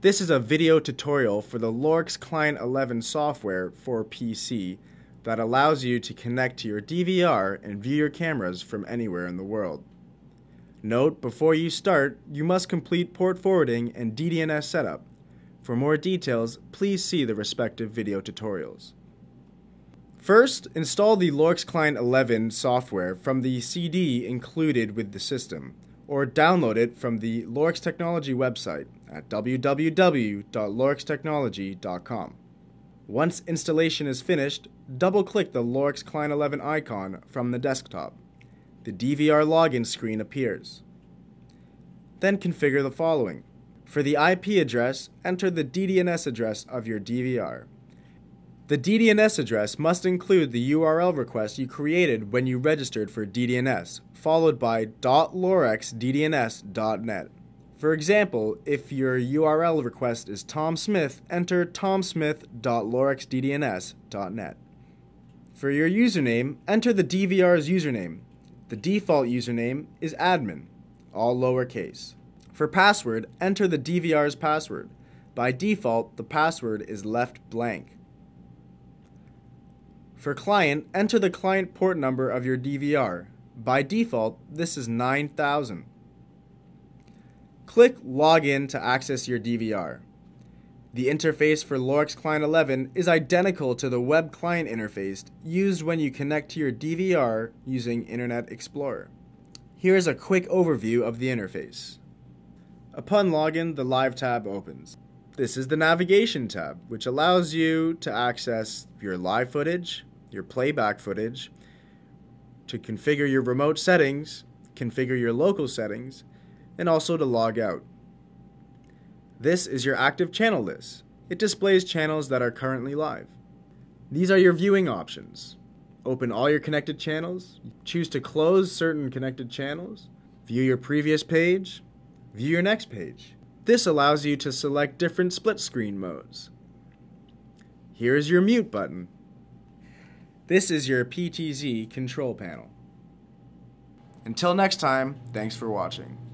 This is a video tutorial for the Lorex Client 11 software for PC that allows you to connect to your DVR and view your cameras from anywhere in the world. Note, before you start, you must complete port forwarding and DDNS setup. For more details, please see the respective video tutorials. First, install the Lorex Client 11 software from the CD included with the system, or download it from the Lorex Technology website at www.lorextechnology.com. Once installation is finished, double-click the Lorex Client 11 icon from the desktop. The DVR login screen appears. Then configure the following. For the IP address, enter the DDNS address of your DVR. The DDNS address must include the URL request you created when you registered for DDNS, followed by .lorexdns.net. For example, if your URL request is tomsmith, enter tomsmith.lorexdns.net. For your username, enter the DVR's username. The default username is admin, all lowercase. For password, enter the DVR's password. By default, the password is left blank. For client, enter the client port number of your DVR. By default, this is 9000. Click Login to access your DVR. The interface for Lorex Client 11 is identical to the web client interface used when you connect to your DVR using Internet Explorer. Here is a quick overview of the interface. Upon login, the Live tab opens. This is the Navigation tab, which allows you to access your live footage, your playback footage, to configure your remote settings, configure your local settings, and also to log out. This is your active channel list. It displays channels that are currently live. These are your viewing options. Open all your connected channels, choose to close certain connected channels, view your previous page, view your next page. This allows you to select different split-screen modes. Here is your mute button. This is your PTZ control panel. Until next time, thanks for watching.